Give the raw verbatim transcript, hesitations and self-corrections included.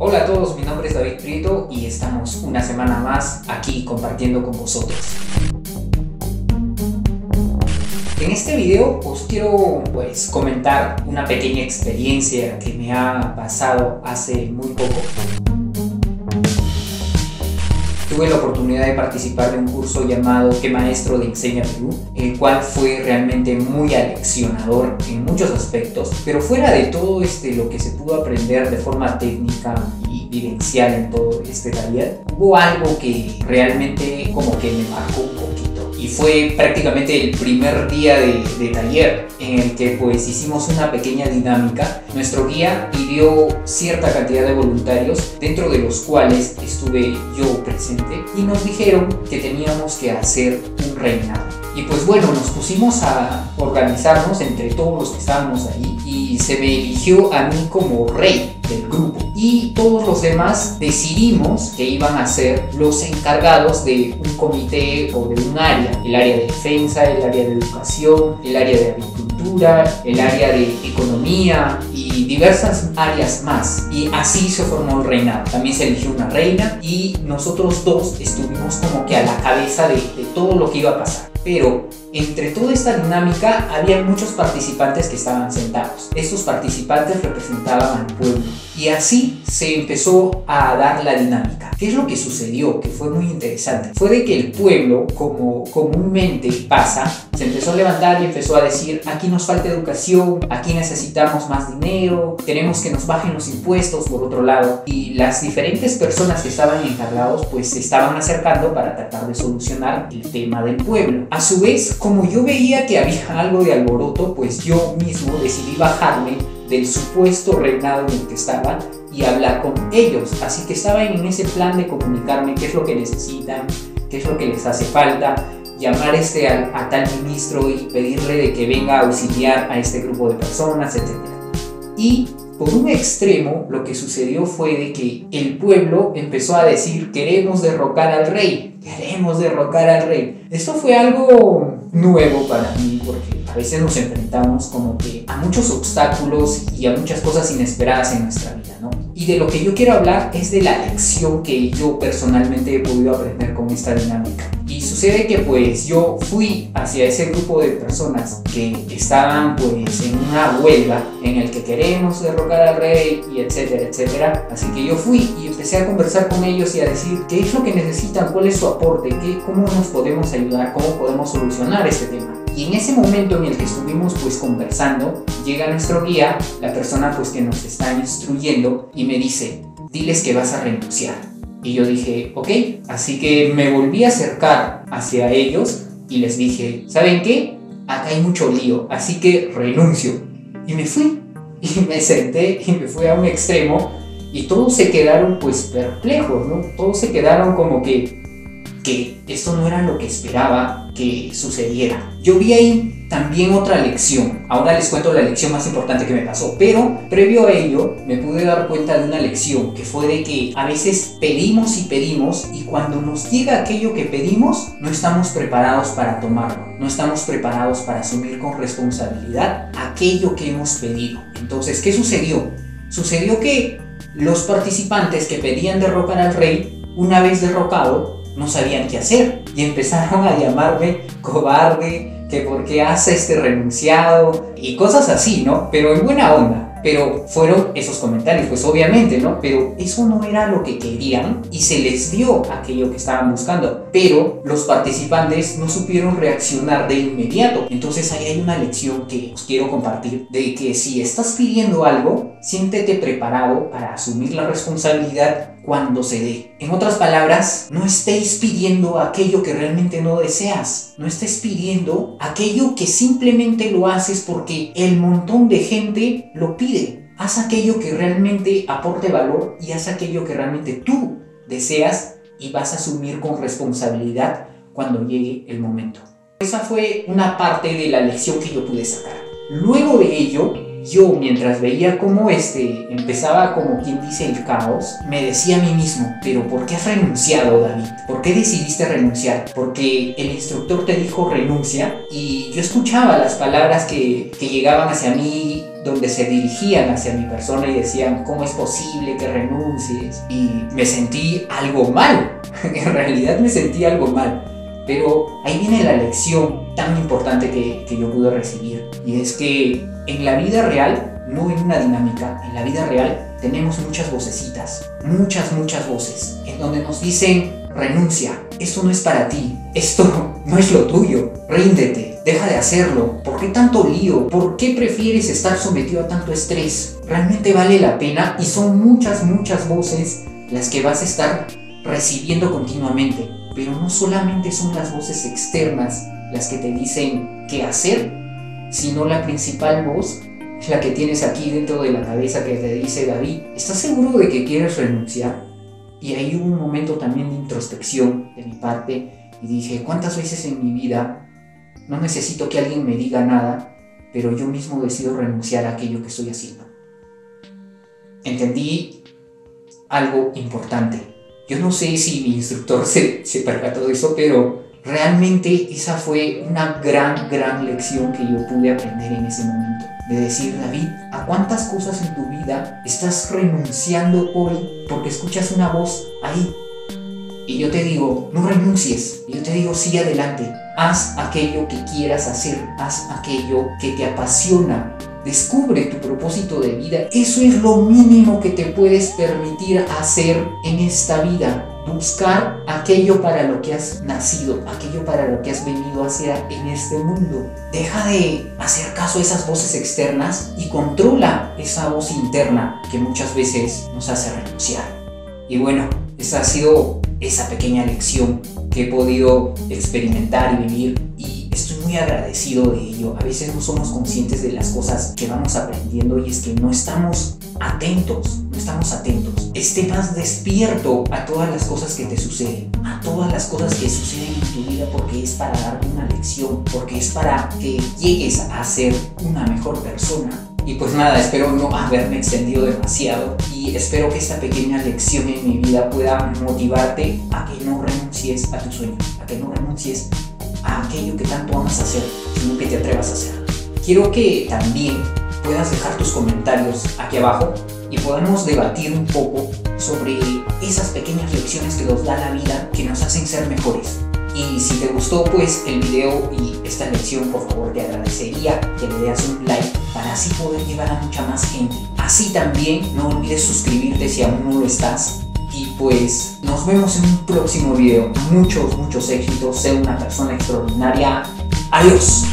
Hola a todos, mi nombre es David Prieto y estamos una semana más aquí compartiendo con vosotros. En este video os quiero pues comentar una pequeña experiencia que me ha pasado hace muy poco. Tuve la oportunidad de participar de un curso llamado ¿Qué maestro de enseña Perú?, el cual fue realmente muy aleccionador en muchos aspectos, pero fuera de todo este, lo que se pudo aprender de forma técnica y vivencial en todo este taller, hubo algo que realmente como que me marcó un poquito, y fue prácticamente el primer día de, de taller en el que pues hicimos una pequeña dinámica. Nuestro guía pidió cierta cantidad de voluntarios, dentro de los cuales estuve yo presente, y nos dijeron que teníamos que hacer un reinado. Y pues bueno, nos pusimos a organizarnos entre todos los que estábamos ahí, y se me eligió a mí como rey del grupo, y todos los demás decidimos que iban a ser los encargados de un comité o de un área: el área de defensa, el área de educación, el área de agricultura, el área de economía y diversas áreas más. Y así se formó el reinado. También se eligió una reina y nosotros dos estuvimos como que a la cabeza de, de todo lo que iba a pasar. Pero entre toda esta dinámica había muchos participantes que estaban sentados. Estos participantes representaban al pueblo. Y así se empezó a dar la dinámica. ¿Qué es lo que sucedió? Que fue muy interesante. Fue de que el pueblo, como comúnmente pasa, se empezó a levantar y empezó a decir: aquí nos falta educación, aquí necesitamos más dinero, queremos que nos bajen los impuestos, por otro lado. Y las diferentes personas que estaban encargados pues se estaban acercando para tratar de solucionar el tema del pueblo. A su vez, como yo veía que había algo de alboroto, pues yo mismo decidí bajarme del supuesto reinado en el que estaba y hablar con ellos. Así que estaba en ese plan de comunicarme qué es lo que necesitan, qué es lo que les hace falta, llamar este a, a tal ministro y pedirle de que venga a auxiliar a este grupo de personas, etcétera. Y por un extremo, lo que sucedió fue de que el pueblo empezó a decir: queremos derrocar al rey, queremos derrocar al rey. Esto fue algo nuevo para mí, porque a veces nos enfrentamos como que a muchos obstáculos y a muchas cosas inesperadas en nuestra vida, ¿no? Y de lo que yo quiero hablar es de la lección que yo personalmente he podido aprender con esta dinámica. Y sucede que pues yo fui hacia ese grupo de personas que estaban pues en una huelga en el que queremos derrocar al rey, y etcétera, etcétera. Así que yo fui y empecé a conversar con ellos y a decir qué es lo que necesitan, cuál es su aporte, qué, cómo nos podemos ayudar, cómo podemos solucionar este tema. Y en ese momento en el que estuvimos pues conversando, llega nuestro guía, la persona pues que nos está instruyendo, y me dice: diles que vas a renunciar. Y yo dije: ok. Así que me volví a acercar hacia ellos y les dije: ¿saben qué? Acá hay mucho lío, así que renuncio. Y me fui, y me senté, y me fui a un extremo, y todos se quedaron pues perplejos, ¿no? Todos se quedaron como que que esto no era lo que esperaba que sucediera. Yo vi ahí también otra lección. Ahora les cuento la lección más importante que me pasó, pero previo a ello me pude dar cuenta de una lección, que fue de que a veces pedimos y pedimos, y cuando nos llega aquello que pedimos no estamos preparados para tomarlo, no estamos preparados para asumir con responsabilidad aquello que hemos pedido. Entonces, ¿qué sucedió? Sucedió que los participantes que pedían derrocar al rey, una vez derrocado, no sabían qué hacer, y empezaron a llamarme cobarde, que por qué hace este renunciado y cosas así, ¿no? Pero en buena onda. Pero fueron esos comentarios, pues obviamente, ¿no? Pero eso no era lo que querían, y se les dio aquello que estaban buscando. Pero los participantes no supieron reaccionar de inmediato. Entonces ahí hay una lección que os quiero compartir, de que si estás pidiendo algo, siéntete preparado para asumir la responsabilidad cuando se dé. En otras palabras, no estéis pidiendo aquello que realmente no deseas. No estés pidiendo aquello que simplemente lo haces porque el montón de gente lo pide. Haz aquello que realmente aporte valor, y haz aquello que realmente tú deseas, y vas a asumir con responsabilidad cuando llegue el momento. Esa fue una parte de la lección que yo pude sacar. Luego de ello, yo, mientras veía cómo este empezaba, como quien dice, el caos, me decía a mí mismo: pero ¿por qué has renunciado, David? ¿Por qué decidiste renunciar? Porque el instructor te dijo renuncia, y yo escuchaba las palabras que, que llegaban hacia mí, donde se dirigían hacia mi persona y decían, ¿cómo es posible que renuncies? Y me sentí algo mal, en realidad me sentí algo mal. Pero ahí viene la lección tan importante que, que yo pude recibir. Y es que en la vida real, no en una dinámica, en la vida real tenemos muchas vocecitas, muchas, muchas voces, en donde nos dicen, renuncia, esto no es para ti, esto no es lo tuyo, ríndete, deja de hacerlo, ¿por qué tanto lío? ¿Por qué prefieres estar sometido a tanto estrés? Realmente vale la pena, y son muchas, muchas voces las que vas a estar recibiendo continuamente. Pero no solamente son las voces externas las que te dicen qué hacer, sino la principal voz es la que tienes aquí dentro de la cabeza que te dice, David, ¿estás seguro de que quieres renunciar? Y ahí hubo un momento también de introspección de mi parte y dije, ¿cuántas veces en mi vida no necesito que alguien me diga nada, pero yo mismo decido renunciar a aquello que estoy haciendo? Entendí algo importante. Yo no sé si mi instructor se, se percató de eso, pero realmente esa fue una gran, gran lección que yo pude aprender en ese momento. De decir, David, ¿a cuántas cosas en tu vida estás renunciando hoy porque escuchas una voz ahí? Y yo te digo, no renuncies. Y yo te digo, sigue adelante. Haz aquello que quieras hacer. Haz aquello que te apasiona. Descubre tu propósito de vida. Eso es lo mínimo que te puedes permitir hacer en esta vida. Buscar aquello para lo que has nacido, aquello para lo que has venido a hacer en este mundo. Deja de hacer caso a esas voces externas y controla esa voz interna que muchas veces nos hace renunciar. Y bueno, esa ha sido esa pequeña lección que he podido experimentar y vivir, y estoy muy agradecido de ello. A veces no somos conscientes de las cosas que vamos aprendiendo y es que no estamos atentos, no estamos atentos. Esté más despierto a todas las cosas que te suceden, a todas las cosas que suceden en tu vida, porque es para darte una lección, porque es para que llegues a ser una mejor persona. Y pues nada, espero no haberme extendido demasiado y espero que esta pequeña lección en mi vida pueda motivarte a que no renuncies a tus sueños, a que no renuncies a aquello que tanto amas hacer, sino que te atrevas a hacer. Quiero que también puedas dejar tus comentarios aquí abajo y podamos debatir un poco sobre esas pequeñas lecciones que nos da la vida, que nos hacen ser mejores. Y si te gustó pues el video y esta lección, por favor te agradecería que le des un like para así poder llevar a mucha más gente. Así también no olvides suscribirte si aún no lo estás. Y pues nos vemos en un próximo video. Muchos, muchos éxitos. Sé una persona extraordinaria. Adiós.